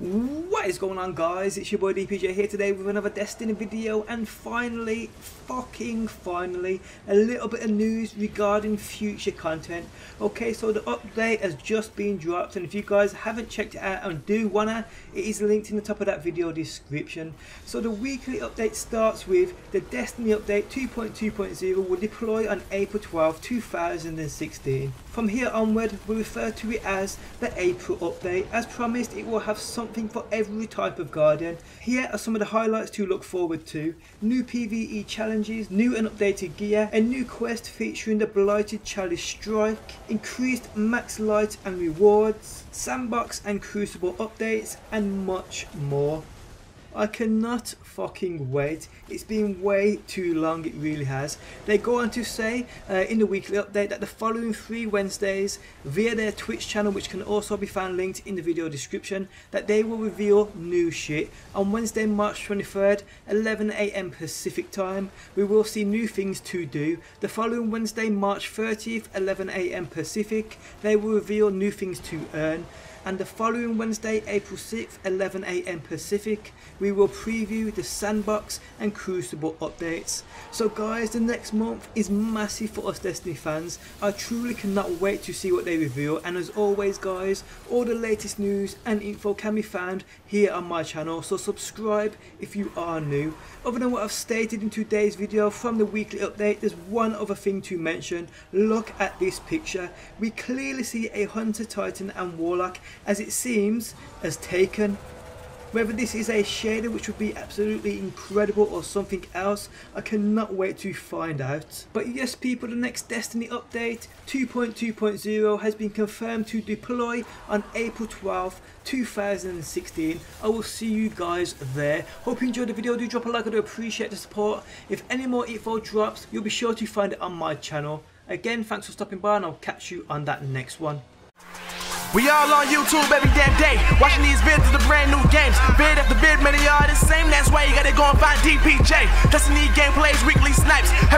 What is going on, guys? It's your boy DPJ here today with another Destiny video, and finally a little bit of news regarding future content. Okay, so the update has just been dropped, and if you guys haven't checked it out and do wanna, it is linked in the top of that video description. So the weekly update starts with the Destiny update 2.2.0 will deploy on April 12, 2016. From here onward, we refer to it as the April update. As promised, it will have something for every type of Guardian. Here are some of the highlights to look forward to: new PvE challenges, new and updated gear, a new quest featuring the Blighted Chalice strike, increased max light and rewards, Sandbox and Crucible updates, and much more. I cannot fucking wait. It's been way too long, it really has. They go on to say in the weekly update that the following 3 Wednesdays, via their Twitch channel, which can also be found linked in the video description, that they will reveal new shit. On Wednesday, March 23rd, 11 AM Pacific time, we will see new things to do. The following Wednesday, March 30th, 11 AM Pacific, they will reveal new things to earn. And the following Wednesday, April 6th, 11 AM Pacific, we will preview the Sandbox and Crucible updates. So guys, the next month is massive for us Destiny fans. I truly cannot wait to see what they reveal, and as always guys, all the latest news and info can be found here on my channel, so subscribe if you are new. Other than what I've stated in today's video from the weekly update, there's one other thing to mention. Look at this picture. We clearly see a Hunter, Titan and Warlock, as it seems, as taken. Whether this is a shader, which would be absolutely incredible, or something else, I cannot wait to find out. But yes people, the next Destiny update 2.2.0 has been confirmed to deploy on April 12, 2016. I will see you guys there. Hope you enjoyed the video. Do drop a like, I do appreciate the support. If any more info drops, you'll be sure to find it on my channel. Again, thanks for stopping by, and I'll catch you on that next one. We all on YouTube every damn day, watching these vids of the brand new games. Vid after vid, man, y'all the same. That's why you gotta go and find DPJ. Destiny gameplays, weekly snipes.